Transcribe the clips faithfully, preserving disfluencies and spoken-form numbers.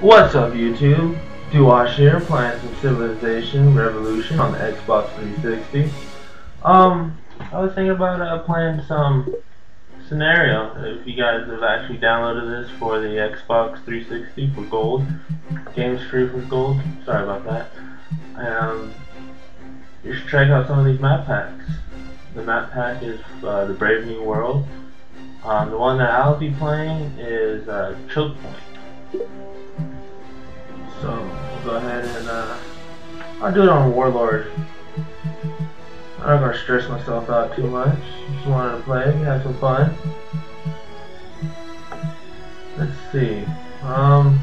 What's up, YouTube? Duo Osh here, playing some Civilization Revolution on the Xbox three sixty. Um, I was thinking about uh, playing some scenario. If you guys have actually downloaded this for the Xbox three sixty for gold, game's free for gold. Sorry about that. Um, you should check out some of these map packs. The map pack is uh, the Brave New World. Um, the one that I'll be playing is uh, Choke Point. So we'll go ahead and uh, I'll do it on Warlord. I'm not gonna stress myself out too much. Just wanted to play, have some fun. Let's see. Um,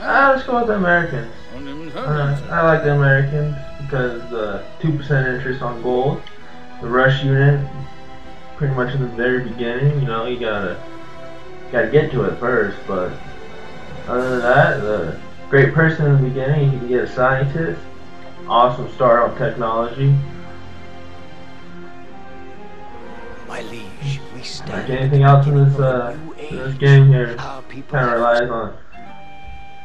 ah, let's go with the Americans. Uh, I like the Americans because the two percent interest on gold. The rush unit, pretty much in the very beginning. You know, you gotta gotta get to it first, but. Other than that, the great person in the beginning, you can get a scientist. Awesome start on technology. My liege, we stand. Like anything else in this, uh, in this game here kind of relies on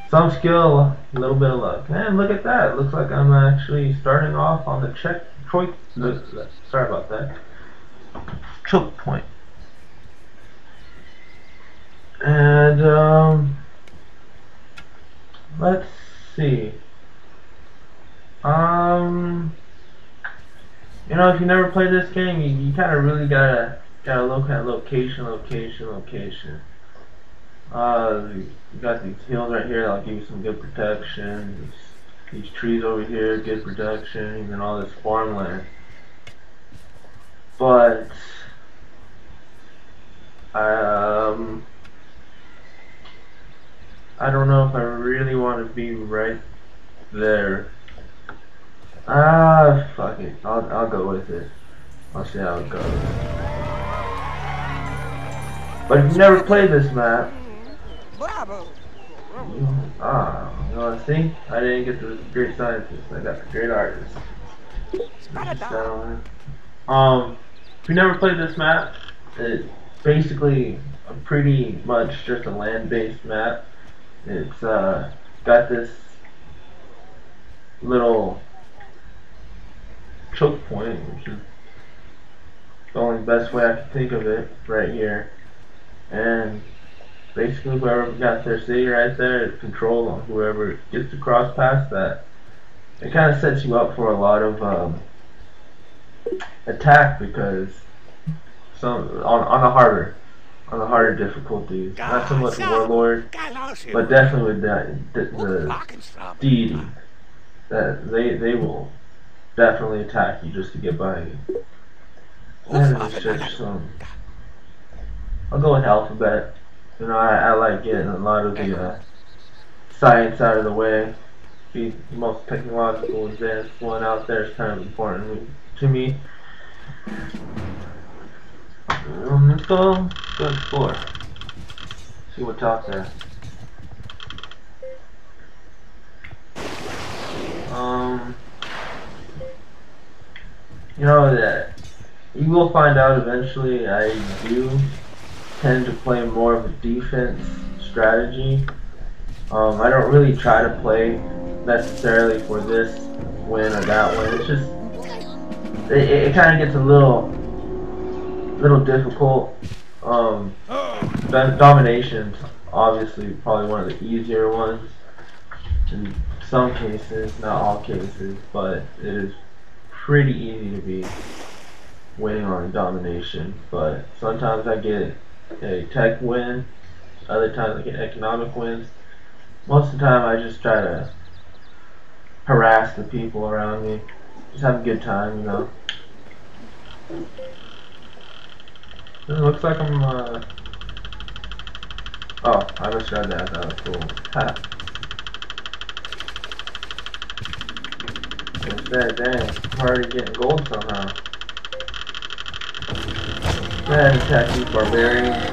some skill, a little bit of luck. Man, look at that! Looks like I'm actually starting off on the check point. Sorry about that. Choke point. And um. Let's see. Um, you know, if you never played this game, you, you kind of really gotta gotta look at location, location, location. Uh, you got these hills right here that'll give you some good protection. These, these trees over here, good protection, and then all this farmland. But um. I don't know if I really want to be right there. Ah, fuck it. I'll, I'll go with it. I'll see how it goes. But if you've never played this map... Bravo. Ah, you want to see? I didn't get the great scientist. I got the great artist. Um, if you've never played this map, it's basically a pretty much just a land-based map. It's uh, got this little choke point, which is the only best way I can think of it, right here. And basically, whoever got their city right there is control on whoever gets to cross past that. It kind of sets you up for a lot of um, attack because some on on the harder. On the harder difficulties, not so much Warlord, but definitely with the, the deity. That they they will definitely attack you just to get by you. And it's just some. I'll go with alphabet. You know, I, I like getting a lot of the uh, science out of the way. The most technological advanced one out there is kind of important to me. Um, let's go. Go explore. See what's out there. Um, you know that you will find out eventually. I do tend to play more of a defense strategy. Um, I don't really try to play necessarily for this win or that win. It's just it, it kind of gets a little, little difficult. Um, domination's obviously probably one of the easier ones in some cases, not all cases, but it is pretty easy to be winning on domination. But sometimes I get a tech win, other times I get economic wins. Most of the time I just try to harass the people around me, just have a good time, you know. It looks like I'm, uh... oh, I just read that, that was cool. Ha! Instead, dang, I'm already getting gold somehow. Man, attack these barbarians.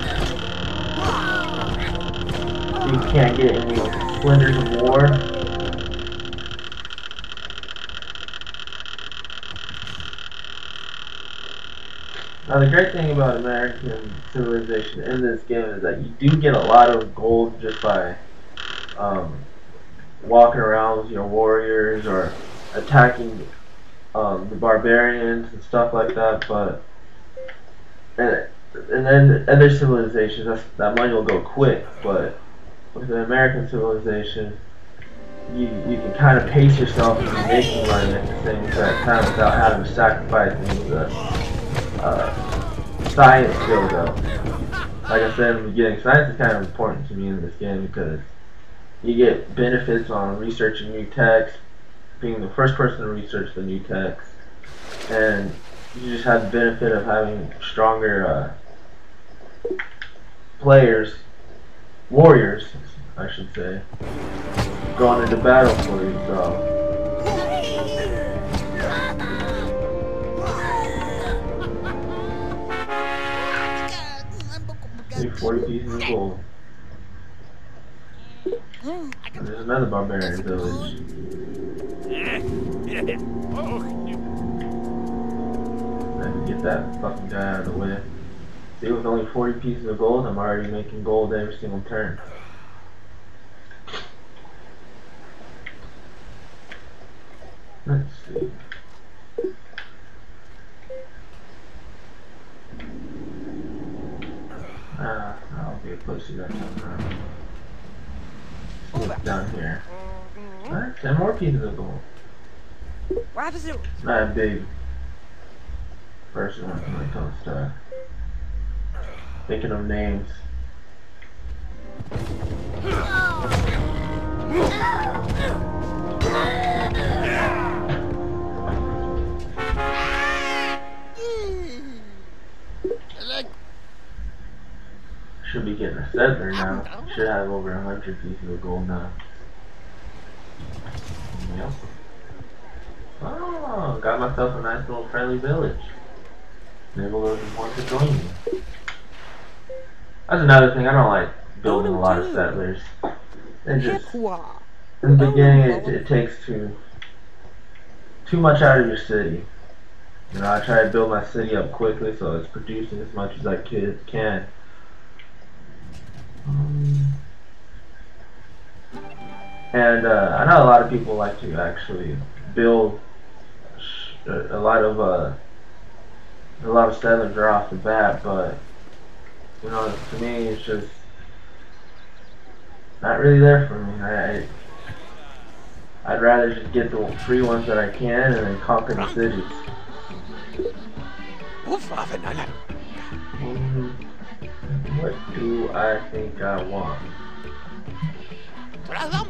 You can't get any splinters of war. Now the great thing about American civilization in this game is that you do get a lot of gold just by um, walking around with your warriors or attacking um, the barbarians and stuff like that. But and, and then other civilizations, that's, that money will go quick. But with an American civilization, you you can kind of pace yourself and be making money at the same time without having to sacrifice any of the Uh, science build up. Like I said in the beginning, science is kind of important to me in this game because you get benefits on researching new text, being the first person to research the new text, and you just have the benefit of having stronger uh, players, warriors, I should say, going into battle for you. So. forty pieces of gold. And there's another barbarian village. Let's get that fucking guy out of the way. See, with only forty pieces of gold, I'm already making gold every single turn. Let's see. Uh, I'll be a pussy that time around. Look down here. Alright, ten more pieces of gold. It's not a big person when it comes to thinking of names. Should be getting a settler now. Should have over a hundred pieces of gold now. Yep. Oh, got myself a nice little friendly village. Maybe we'll want to join me. That's another thing. I don't like building a lot of settlers. And just in the beginning, it, it takes too too much out of your city. You know, I try to build my city up quickly so it's producing as much as I can. Um, and uh, I know a lot of people like to actually build sh a lot of uh, a lot of settlers are off the bat, but you know, to me, it's just not really there for me. I I'd rather just get the free ones that I can and then conquer the cities. Mm-hmm. What do I think I want? Alright, let's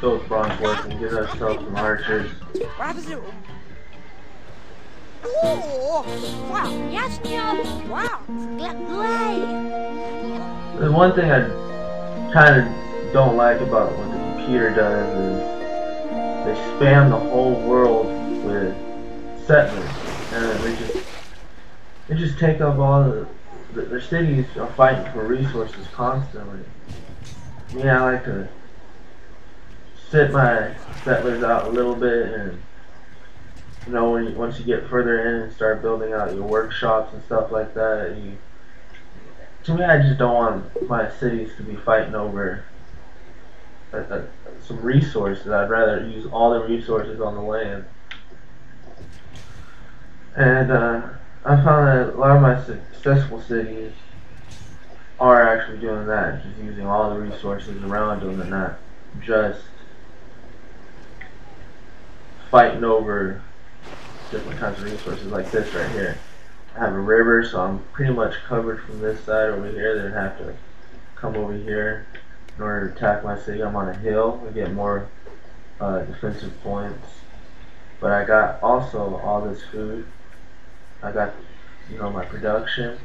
go with bronze work and get ourselves some archers. The one thing I kind of don't like about what the computer does is they spam the whole world with settlers, and we just They just take up all the, the, the cities are fighting for resources constantly. Me, yeah, I like to sit my settlers out a little bit, and you know, when you, once you get further in and start building out your workshops and stuff like that, you, to me, I just don't want my cities to be fighting over a, a, some resources. I'd rather use all the resources on the land. And uh I found that a lot of my successful cities are actually doing that, just using all the resources around them and not just fighting over different kinds of resources like this right here. I have a river, so I'm pretty much covered from this side over here. Then I have to come over here in order to attack my city. I'm on a hill and get more uh, defensive points. But I got also all this food. I got, you know, my production.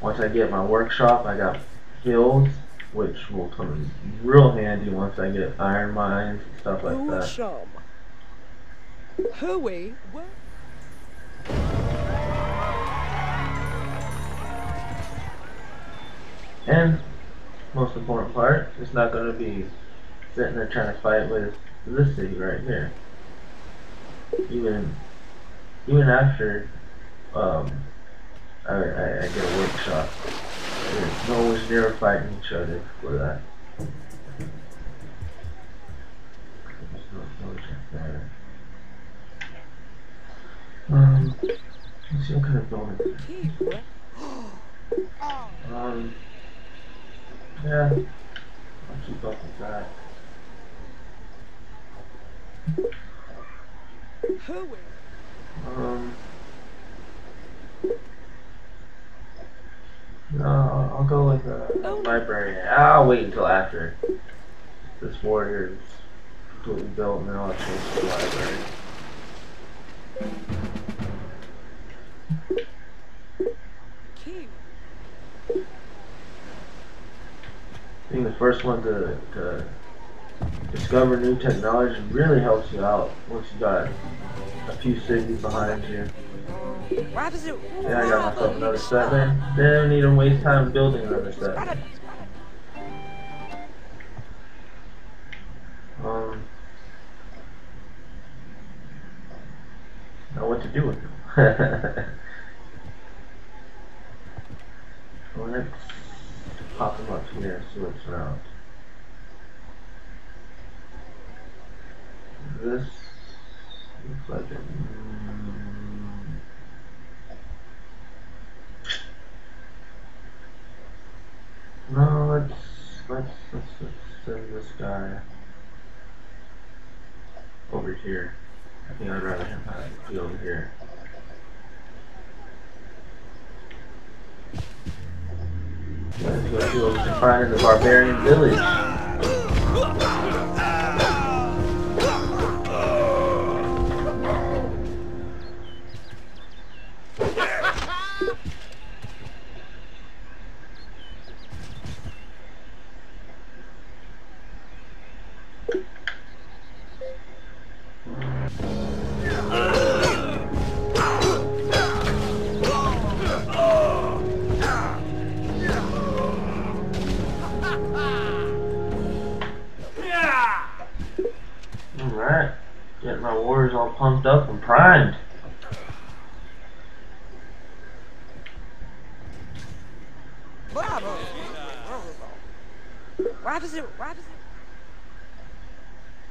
Once I get my workshop, I got guilds, which will come in real handy once I get iron mines and stuff like that. Hooey, what? And most important part, it's not going to be sitting there trying to fight with this city right here. Even even after um, I, I, I get a workshop, no one's there fighting each other for that. Um, let's see what kind of building. Um, yeah, I'll keep up with that. Um, no, I'll go with the library. I'll wait until after this warrior is completely built, and then I'll change to the library. Being the first one to, to discover new technology really helps you out once you got a few cities behind you. Yeah, I got myself another settler. They don't need to waste time building another settler. Um, I don't know what to do with them. Let's pop them up here and see what's around. This looks like it. No, let's let's let's let's send this guy over here. I think I'd rather him be over here. Let's go do what we can find in the barbarian village.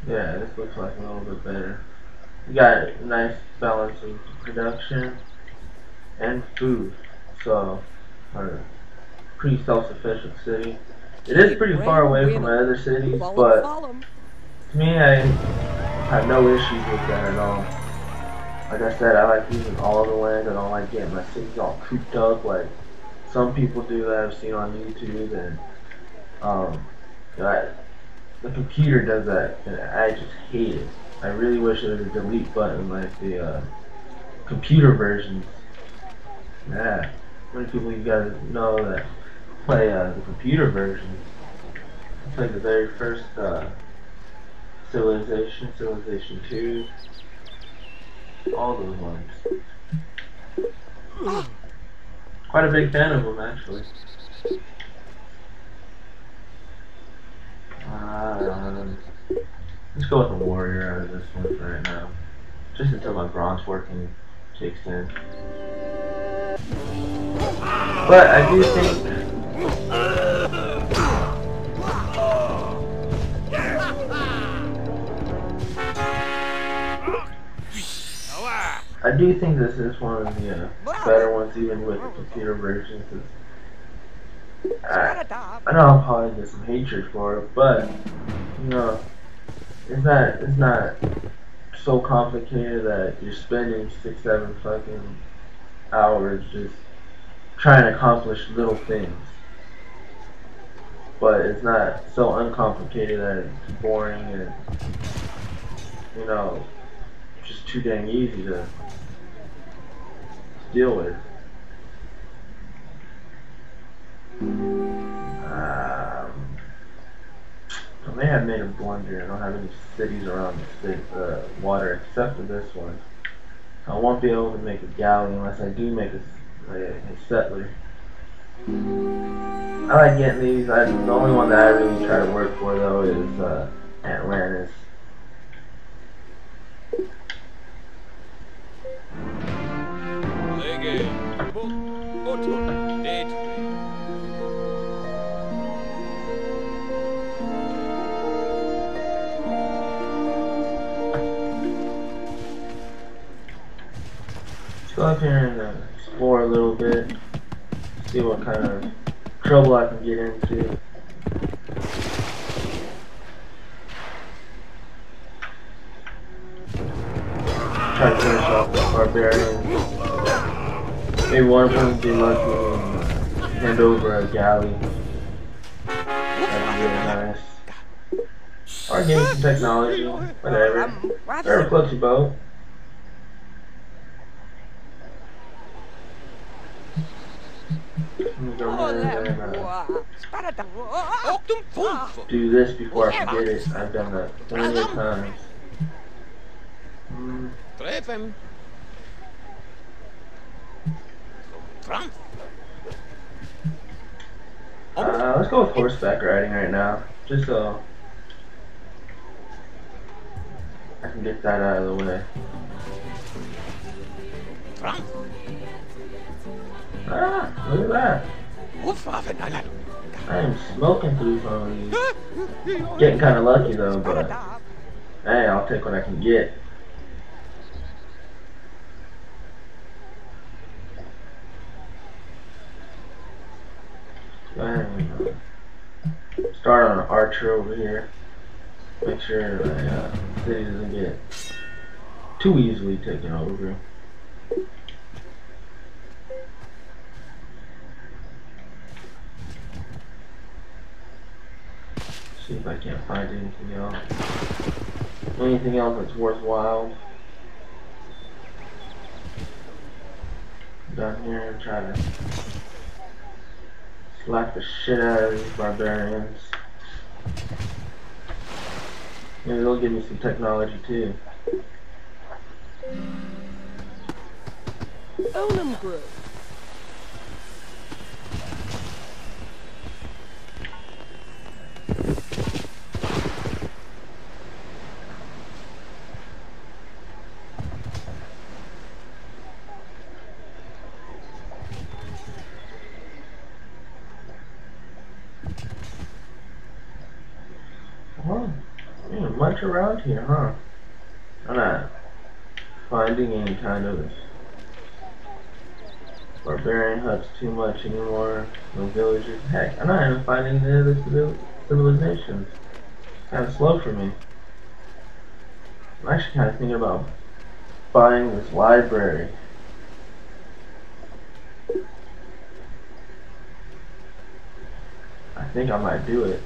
Yeah, this looks like a little bit better. We got a nice balance of production and food, so a pretty self-sufficient city. It is pretty far away from my other cities, but to me, I have no issues with that at all. Like I said, I like using all the land. I don't like getting my cities all cooped up like some people do that I've seen on YouTube, and um, I, the computer does that, and I just hate it. I really wish there was a delete button like the uh, computer versions. Yeah, how many people you guys know that play uh, the computer versions? I played the very first uh, Civilization, Civilization two, all those ones. Quite a big fan of them, actually. Um, let's go with the warrior out of this one for right now. Just until my bronze working kicks in. But I do think I do think this is one of the uh, better ones, even with the computer versions. I, I know I'll probably get some hatred for it, but you know, it's not it's not so complicated that you're spending six, seven fucking hours just trying to accomplish little things. But it's not so uncomplicated that it's boring and, you know, just too dang easy to, to deal with. Um, I may have made a blunder. I don't have any cities around the state, uh, water except for this one. I won't be able to make a galley unless I do make a, a, a settler. I like getting these. I, the only one that I really try to work for though is uh, Atlantis. What on earth? Go up here and uh, explore a little bit, see what kind of trouble I can get into. Try to finish off the barbarians. Maybe one of them would be lucky and hand over a galley. That'd be really nice. Or give me some technology, whatever. Or a floaty boat. Do this before I forget it. I've done that many times. Mm. Uh, let's go with horseback riding right now, just so I can get that out of the way. Ah, look at that. I am smoking through some of these. Getting kind of lucky though, but hey, I'll take what I can get. Go ahead and uh, start on an archer over here. Make sure my uh, city doesn't get too easily taken over. See if I can't find anything else. Anything else that's worthwhile. Down here and try to slap the shit out of these barbarians. Maybe they'll give me some technology too. Olam Group. Much around here, huh? I'm not finding any kind of barbarian huts too much anymore. No villagers. Heck, I'm not even finding any of the civilizations. It's kind of slow for me. I'm actually kind of thinking about buying this library. I think I might do it.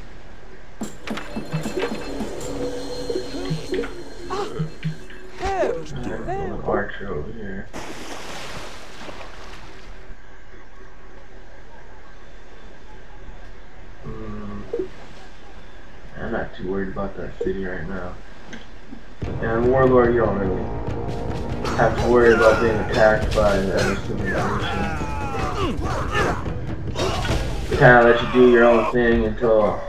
Archer over here. Mm. I'm not too worried about that city right now. And Warlord, you don't really have to worry about being attacked by the other civilization. They kind of let you do your own thing until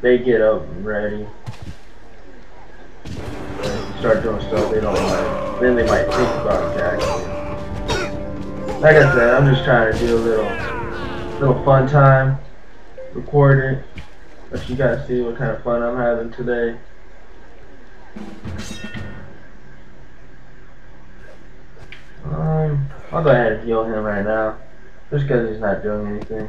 they get up and ready. And start doing stuff they don't like. Then they might think about attacking. Like I said, I'm just trying to do a little, little fun time, record it, let you guys see what kind of fun I'm having today. Um, I'll go ahead and heal him right now, just because he's not doing anything.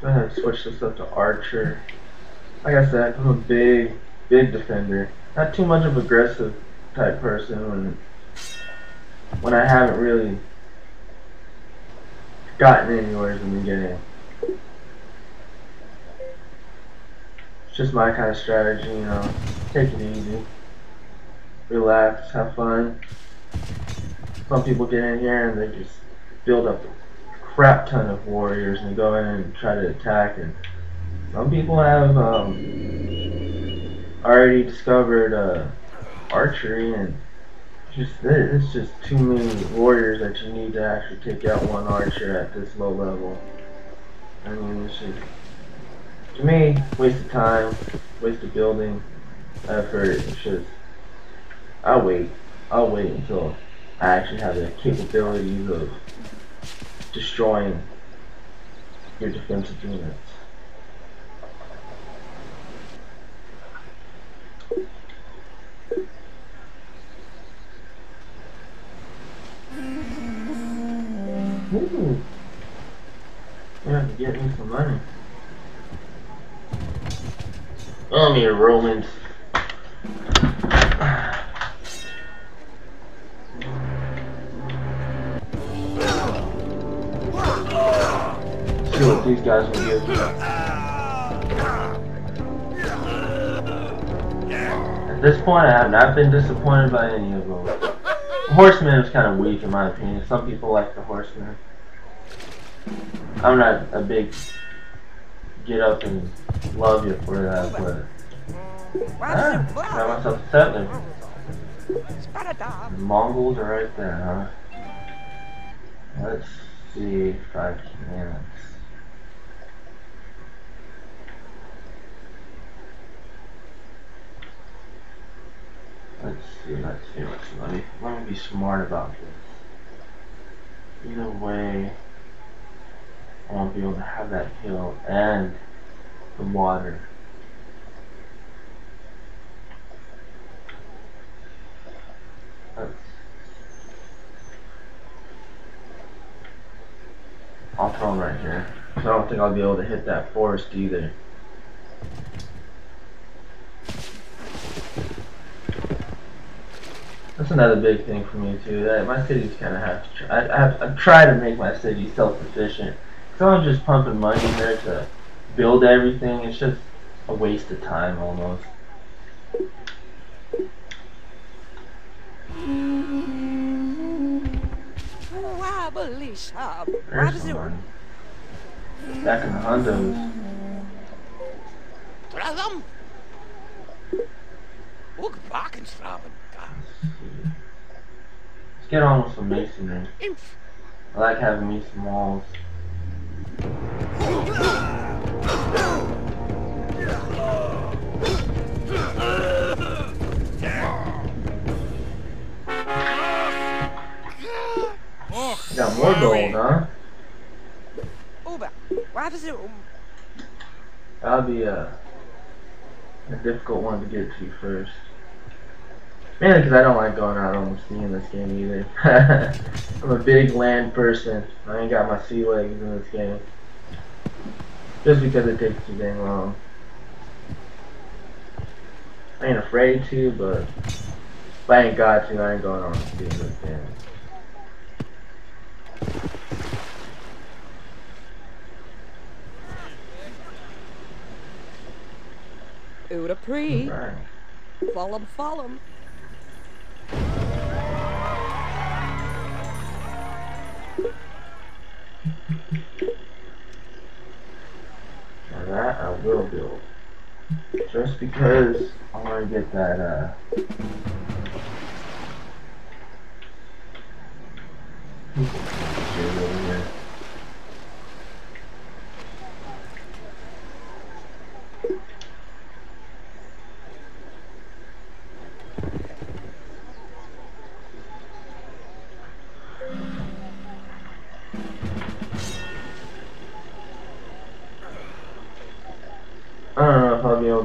I'm gonna switch this up to archer. Like I said, I'm a big, big defender. Not too much of an aggressive type person when when I haven't really gotten anywhere in the game. It's just my kind of strategy, you know. Take it easy, relax, have fun. Some people get in here and they just build up the crap ton of warriors and go in and try to attack, and some people have um, already discovered uh, archery, and just it's just too many warriors that you need to actually take out one archer at this low level. I mean, it's just to me, waste of time, waste of building, effort. It's just, I'll wait. I'll wait until I actually have the capabilities of destroying your defensive units. Ooh. I'm gonna have to get me some money. Oh, me Romans. See what these guys will do. At this point, I have not been disappointed by any of them. Horseman was kind of weak in my opinion. Some people like the horseman. I'm not a big get up and love you for that, but ah, got myself a settler. The Mongols are right there, huh? Let's see if I can. Let's see, let's see, let's see. Let me, let me be smart about this. Either way, I want to be able to have that hill and the water. Let's. I'll throw him right here. I don't think I'll be able to hit that forest either. That's another big thing for me too. That my cities kind of have to. Try, I, I, have, I try to make my city self-sufficient. If I'm just pumping money in there to build everything, it's just a waste of time almost. There's someone back in the Hondos. Let's get on with some masonry. I like having me some walls. You got more gold, huh? That'll be a, a difficult one to get to first. Mainly because I don't like going out on the sea in this game either. I'm a big land person. I ain't got my sea legs in this game. Just because it takes too dang long. I ain't afraid to, but if I ain't got to, I ain't going on the sea in this game. Oota pre. Right. Follow him, follow him. Now that I will build. Just because I want to get that, uh... shit over here.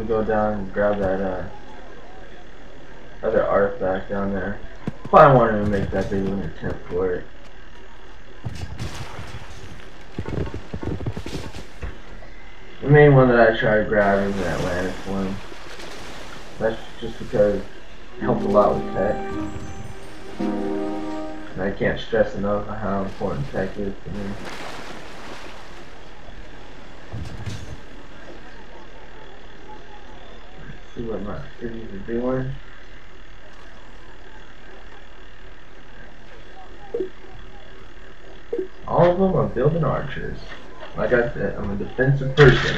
Go down and grab that uh, other artifact down there. But I wanted to make that big of an attempt for it. The main one that I tried grabbing is the Atlantis one. That's just because it helped a lot with tech. And I can't stress enough how important tech is to me. See what my cities are doing. All of them are building archers. Like I said, I'm a defensive person.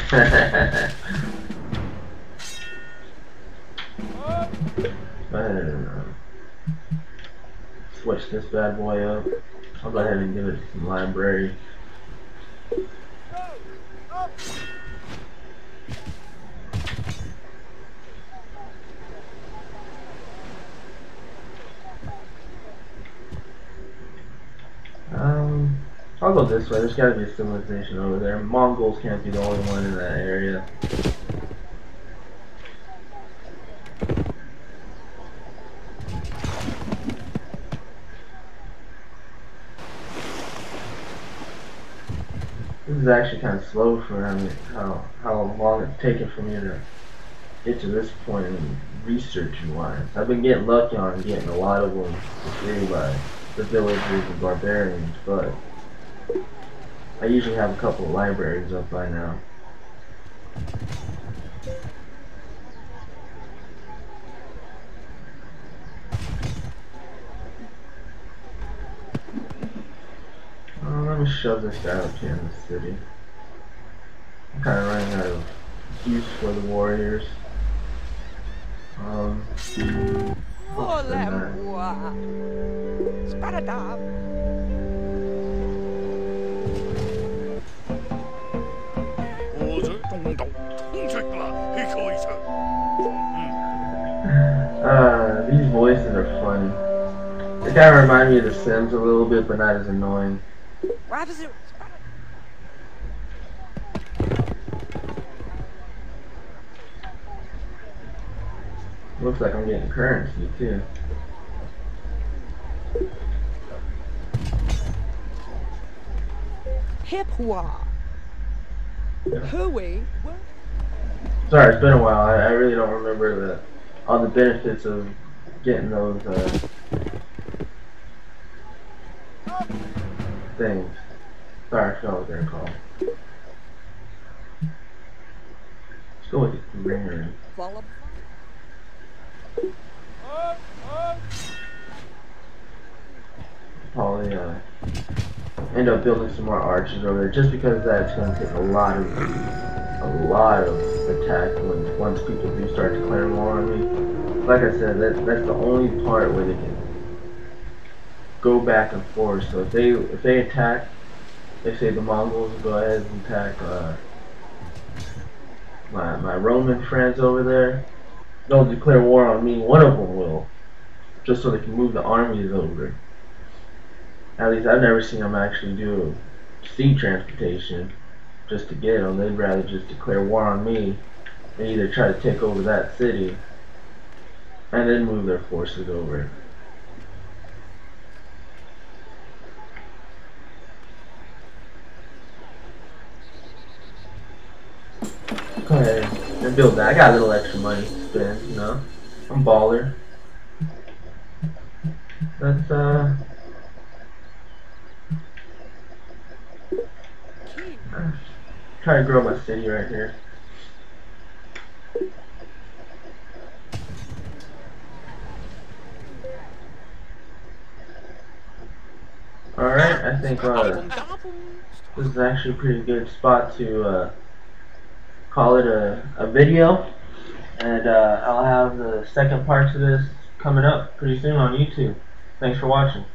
um, switch this bad boy up. I'll go ahead and give it some library. I'll go this way. There's gotta be a civilization over there. Mongols can't be the only one in that area. This is actually kind of slow for I mean, how, how long it's taken for me to get to this point in research-wise. I've been getting lucky on getting a lot of them for free by the villagers and barbarians, but I usually have a couple of libraries up by now. Shove this guy up here in the city. I'm kind of running out of use for the warriors. Um. Uh, these voices are funny. They kind of remind me of The Sims a little bit, but not as annoying. Why does it? Looks like I'm getting currency too. Hip-hua. Hooey. Sorry, it's been a while. I, I really don't remember the all the benefits of getting those uh, things. Sorry, I forgot what they're called. Let's go with the ringer. Follow. Probably uh, end up building some more arches over there, just because that's going to take a lot of a lot of attack when once people do start to declare war on me. Like I said, that that's the only part where they can go back and forth. So if they if they attack, they say the Mongols will go ahead and attack uh, my my Roman friends over there. They'll declare war on me. One of them will, just so they can move the armies over. At least I've never seen them actually do sea transportation just to get them. They'd rather just declare war on me and either try to take over that city and then move their forces over. Go ahead and build that. I got a little extra money to spend, you know. I'm baller. Let's uh try to grow my city right here. Alright, I think uh, this is actually a pretty good spot to uh call it a, a video, and uh, I'll have the second part to this coming up pretty soon on YouTube. Thanks for watching.